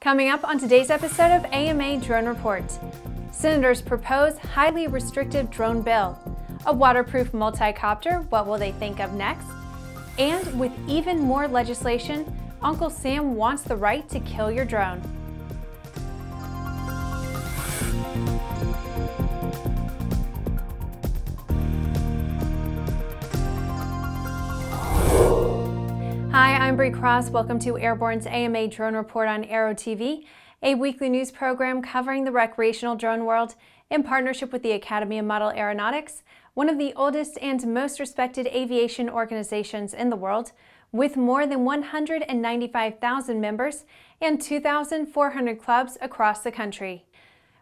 Coming up on today's episode of AMA Drone Report, Senators propose highly restrictive drone bill, a waterproof multi-copter, what will they think of next? And with even more legislation, Uncle Sam wants the right to kill your drone. Hi, I'm Brianne Cross. Welcome to Airborne's AMA Drone Report on AeroTV, a weekly news program covering the recreational drone world in partnership with the Academy of Model Aeronautics, one of the oldest and most respected aviation organizations in the world, with more than 195,000 members and 2,400 clubs across the country.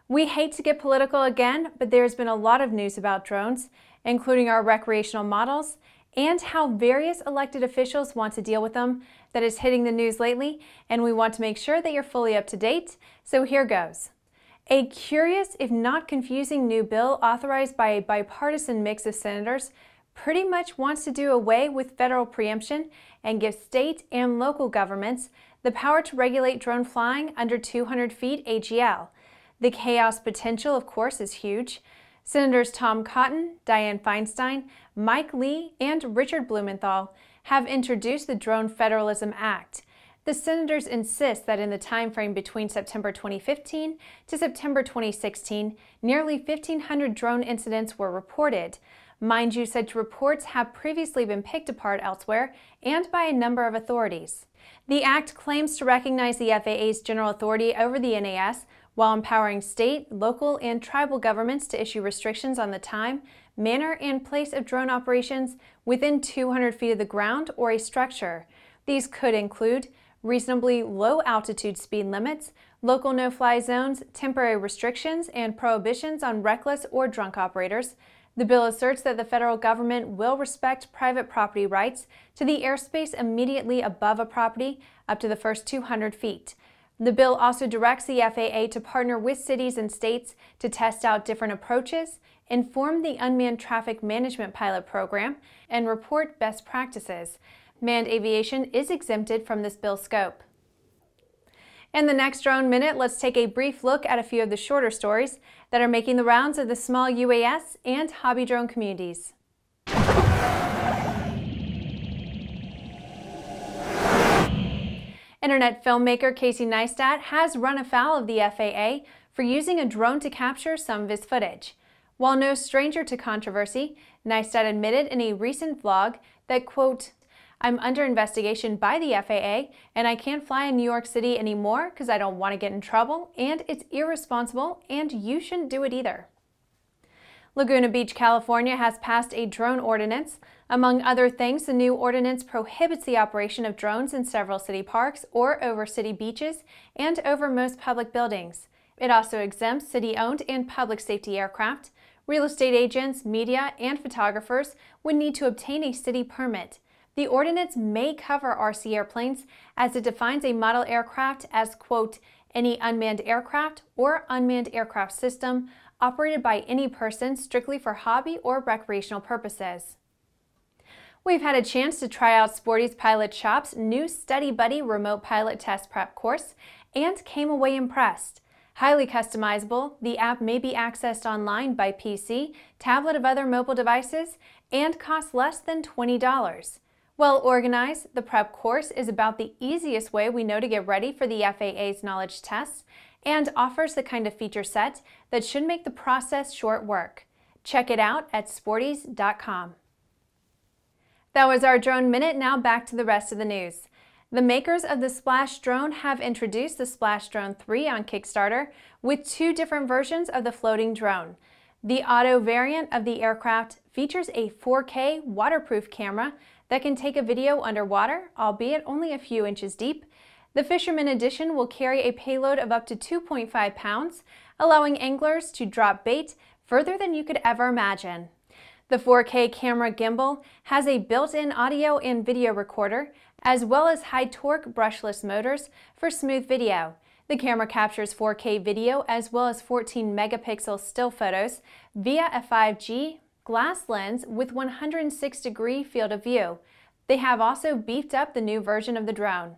We hate to get political again, but there's been a lot of news about drones, including our recreational models, and how various elected officials want to deal with them that is hitting the news lately, and we want to make sure that you're fully up to date, so here goes. A curious, if not confusing, new bill authorized by a bipartisan mix of senators pretty much wants to do away with federal preemption and give state and local governments the power to regulate drone flying under 200 feet AGL. The chaos potential, of course, is huge. Senators Tom Cotton, Dianne Feinstein, Mike Lee, and Richard Blumenthal have introduced the Drone Federalism Act. The senators insist that in the time frame between September 2015 to September 2016, nearly 1,500 drone incidents were reported. Mind you, such reports have previously been picked apart elsewhere and by a number of authorities. The act claims to recognize the FAA's general authority over the NAS, while empowering state, local, and tribal governments to issue restrictions on the time, manner, and place of drone operations within 200 feet of the ground or a structure. These could include reasonably low altitude speed limits, local no-fly zones, temporary restrictions, and prohibitions on reckless or drunk operators. The bill asserts that the federal government will respect private property rights to the airspace immediately above a property up to the first 200 feet. The bill also directs the FAA to partner with cities and states to test out different approaches, inform the Unmanned Traffic Management Pilot Program, and report best practices. Manned aviation is exempted from this bill scope. In the next Drone Minute, let's take a brief look at a few of the shorter stories that are making the rounds of the small UAS and hobby drone communities. Internet filmmaker Casey Neistat has run afoul of the FAA for using a drone to capture some of his footage. While no stranger to controversy, Neistat admitted in a recent vlog that, quote, "I'm under investigation by the FAA and I can't fly in New York City anymore because I don't want to get in trouble, and it's irresponsible, and you shouldn't do it either." Laguna Beach, California has passed a drone ordinance. Among other things, the new ordinance prohibits the operation of drones in several city parks or over city beaches and over most public buildings. It also exempts city-owned and public safety aircraft. Real estate agents, media, and photographers would need to obtain a city permit. The ordinance may cover RC airplanes, as it defines a model aircraft as, quote, "any unmanned aircraft or unmanned aircraft system operated by any person strictly for hobby or recreational purposes." We've had a chance to try out Sporty's Pilot Shop's new Study Buddy Remote Pilot Test Prep course and came away impressed. Highly customizable, the app may be accessed online by PC, tablet, or other mobile devices, and costs less than $20. Well organized, the prep course is about the easiest way we know to get ready for the FAA's knowledge tests and offers the kind of feature set that should make the process short work. Check it out at sportys.com. That was our Drone Minute. Now back to the rest of the news. The makers of the Splash Drone have introduced the Splash Drone 3 on Kickstarter with two different versions of the floating drone. The auto variant of the aircraft features a 4K waterproof camera that can take a video underwater, albeit only a few inches deep. The Fisherman Edition will carry a payload of up to 2.5 pounds, allowing anglers to drop bait further than you could ever imagine. The 4K camera gimbal has a built-in audio and video recorder, as well as high-torque brushless motors for smooth video. The camera captures 4K video as well as 14-megapixel still photos via a 5G glass lens with 106-degree field of view. They have also beefed up the new version of the drone.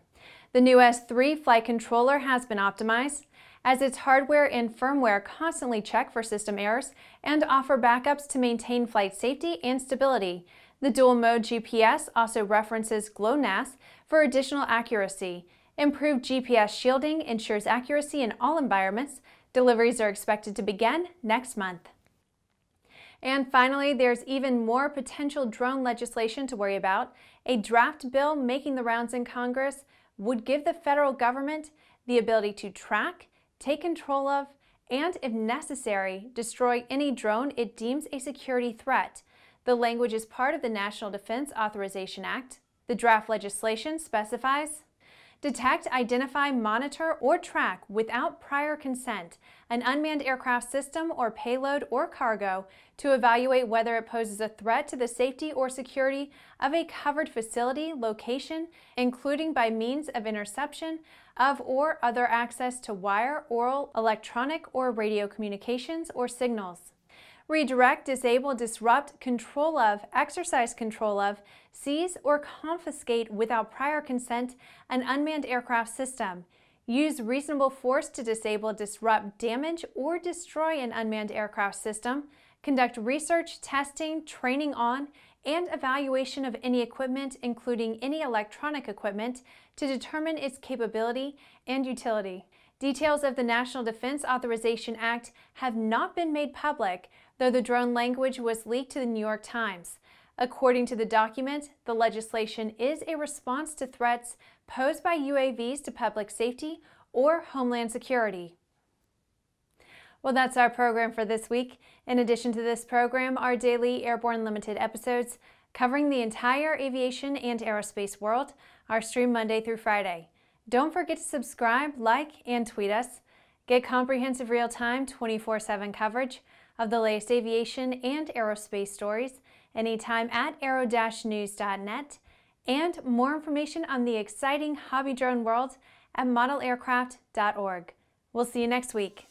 The new S3 flight controller has been optimized, as its hardware and firmware constantly check for system errors and offer backups to maintain flight safety and stability. The dual-mode GPS also references GLONASS for additional accuracy. Improved GPS shielding ensures accuracy in all environments. Deliveries are expected to begin next month. And finally, there's even more potential drone legislation to worry about. A draft bill making the rounds in Congress would give the federal government the ability to track, take control of, and if necessary, destroy any drone it deems a security threat. The language is part of the National Defense Authorization Act. The draft legislation specifies: detect, identify, monitor, or track without prior consent an unmanned aircraft system or payload or cargo to evaluate whether it poses a threat to the safety or security of a covered facility, location, including by means of interception of or other access to wire, oral, electronic, or radio communications or signals. Redirect, disable, disrupt, control of, exercise control of, seize or confiscate without prior consent an unmanned aircraft system. Use reasonable force to disable, disrupt, damage, or destroy an unmanned aircraft system. Conduct research, testing, training on, and evaluation of any equipment, including any electronic equipment, to determine its capability and utility. Details of the National Defense Authorization Act have not been made public, though the drone language was leaked to the New York Times. According to the document, the legislation is a response to threats posed by UAVs to public safety or homeland security. Well, that's our program for this week. In addition to this program, our daily Airborne Limited episodes covering the entire aviation and aerospace world are streamed Monday through Friday. Don't forget to subscribe, like, and tweet us. Get comprehensive real-time 24/7 coverage of the latest aviation and aerospace stories anytime at aero-news.net, and more information on the exciting hobby drone world at modelaircraft.org. We'll see you next week.